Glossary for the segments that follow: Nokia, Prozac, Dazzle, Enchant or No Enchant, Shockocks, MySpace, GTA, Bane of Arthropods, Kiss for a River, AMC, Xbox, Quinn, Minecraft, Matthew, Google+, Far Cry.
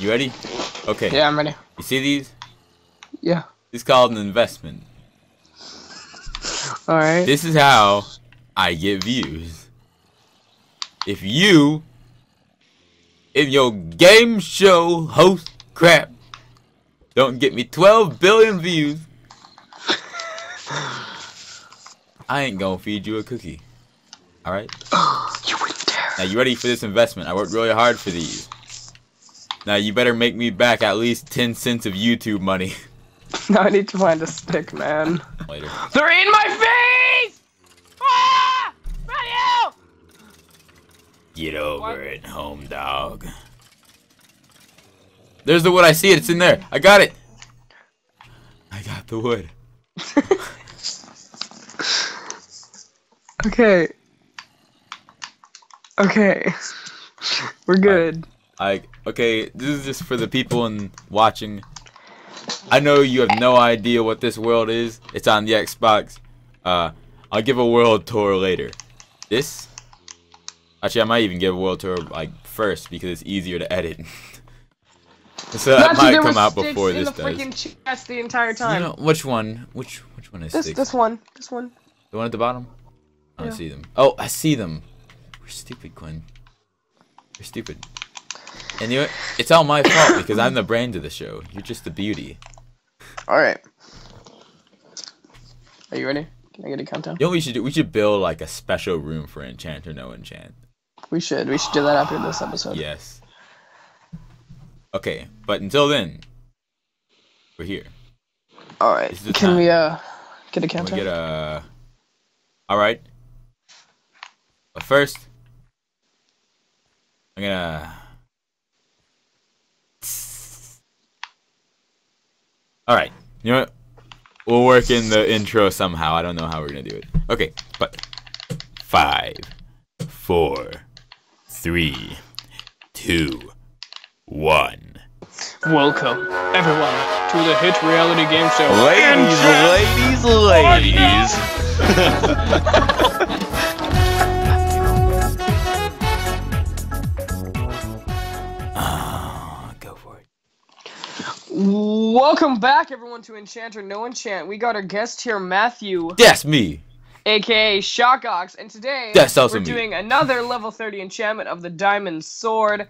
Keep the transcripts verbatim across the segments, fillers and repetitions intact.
You ready? Okay. Yeah, I'm ready. You see these? Yeah. It's called an investment. Alright. This is how I get views. If you, if your game show host crap don't get me twelve billion views, I ain't gonna feed you a cookie. Alright? You went there. Now, you ready for this investment? I worked really hard for these. Now, you better make me back at least ten cents of YouTube money. Now I need to find a stick, man. Later. They're in my face! Ah! Matthew! Get over what? It, home dog. There's the wood. I see it. It's in there. I got it. I got the wood. Okay. Okay. We're good. I, I okay. This is just for the people in watching. I know you have no idea what this world is. It's on the Xbox. Uh, I'll give a world tour later. This? Actually, I might even give a world tour like first because it's easier to edit. So that Matthew, might come out before this does. There were sticks in the freaking chest the entire time. You know, which one? Which which one is this? Sticks? This one. This one. The one at the bottom? I don't yeah. see them. Oh, I see them. We're stupid, Quinn. We're stupid. And you know, it's all my fault because I'm the brains of the show. You're just the beauty. Alright. Are you ready? Can I get a countdown? You know what we should do? We should build like a special room for Enchant or No Enchant. We should. We should do that after this episode. Yes. Okay, but until then, we're here. Alright. Can time. we uh get a countdown? Can we get a... Alright. But first, I'm gonna... Alright, you know what? We'll work in the intro somehow. I don't know how we're gonna do it. Okay, but five, four, three, two, one. Welcome, everyone, to the hit reality game show. Ladies, ladies, ladies. Oh, go for it. Welcome back, everyone, to Enchant or No Enchant. We got our guest here, Matthew. That's me. A K A Shockocks, and today That's also we're me. doing another level thirty enchantment of the Diamond Sword.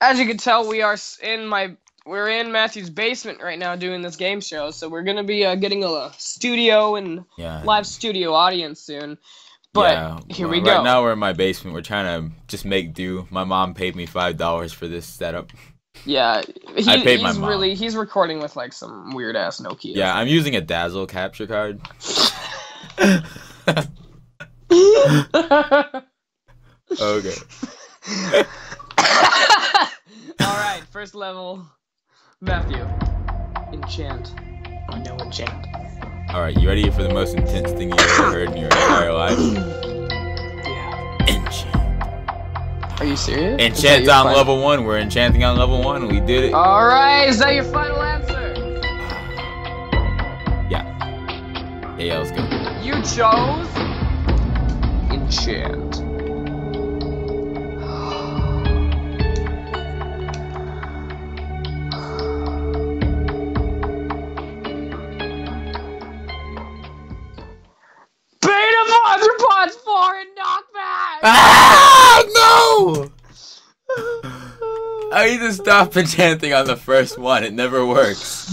As you can tell, we are in my we're in Matthew's basement right now doing this game show, so we're gonna be uh, getting a, a studio and yeah. live studio audience soon. But yeah, here well, we go. Right now we're in my basement. We're trying to just make do. My mom paid me five dollars for this setup. Yeah, he, I paid he's my mom. Really, he's recording with like some weird ass Nokia. Yeah, I'm using a Dazzle capture card. Okay. Alright, first level, Matthew. Enchant or No Enchant. Alright, you ready for the most intense thing you've ever heard in your entire life? Yeah. Enchant. Are you serious? Enchant's on final? level one. We're enchanting on level one. We did it. Alright, is that your final answer? Yeah. Yeah, let's go. You chose Enchant. Ah, no! I need to stop enchanting on the first one. It never works.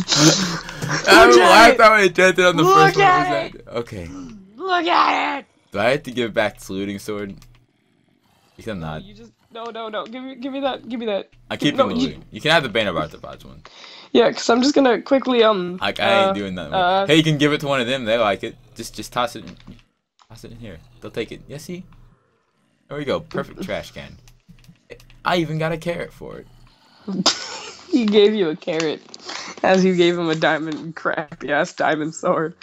I, don't know, I thought I enchanted on the Look first one. It. Okay. Look at it! Do I have to give back the looting sword? Because I'm not. You just no, no, no. Give me, give me that. Give me that. I keep no, the looting. You... you can have the Bane of Arthropods one. Yeah, cause I'm just gonna quickly um. Like I ain't uh, doing nothing. Uh, hey, you can give it to one of them. They like it. Just, just toss it, in. toss it in here. They'll take it. Yeah, see. There we go, perfect trash can. I even got a carrot for it. He gave you a carrot, as you gave him a diamond, crappy ass diamond sword.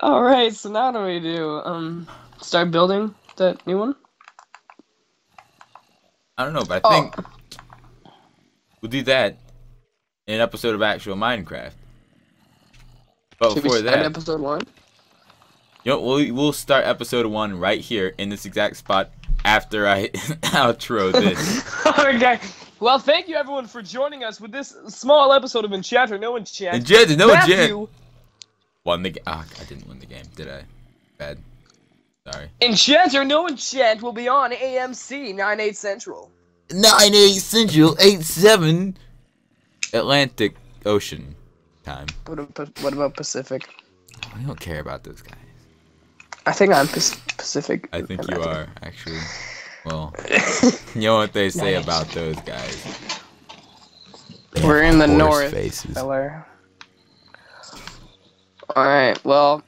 All right, so now what do we do? Um, start building that new one. I don't know, but I think oh. we'll do that in an episode of actual Minecraft. But Should before we start that, episode one. You know, we'll, we'll start episode one right here in this exact spot. after I outro this. Okay. Well, thank you everyone for joining us with this small episode of Enchant or No Enchant. Enchant or No Enchant. Won the game. Ah, I didn't win the game, did I? Bad. Sorry. Enchant or No Enchant will be on A M C nine eight Central. nine eight Central, eight seven Atlantic Ocean time. What about Pacific? I don't care about those guys. I think I'm Pacific. I think you are, actually. Well, you know what they say nice. about those guys. They We're in the north, faces. Feller. Alright, well...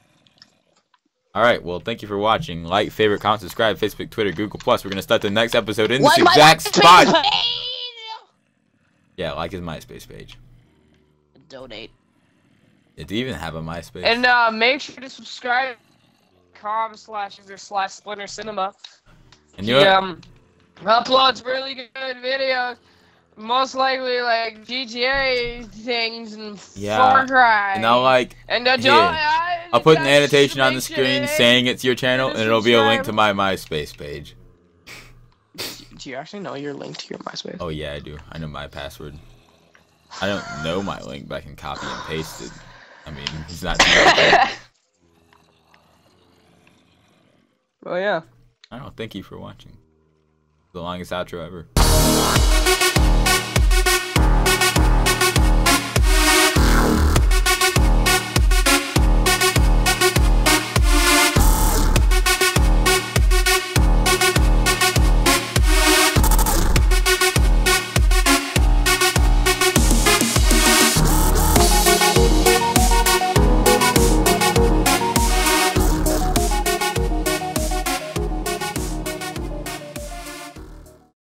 Alright, well, thank you for watching. Like, favorite, comment, subscribe, Facebook, Twitter, Google+. We're going to start the next episode in like this exact spot. Page. Yeah, like his MySpace page. Donate. Did you even have a MySpace? And uh, make sure to subscribe. com slash user slash Splinter Cinema. And you um uploads really good videos, most likely like G T A things and yeah. Far Cry. And I'll like and uh, I, I'll put an annotation on the screen it saying it's your channel, and it'll be a link to my MySpace page. Do you actually know your link to your MySpace? Oh yeah, I do. I know my password. I don't know my link, but I can copy and paste it. I mean, it's not. Oh yeah. I don't know, thank you for watching. The longest outro ever.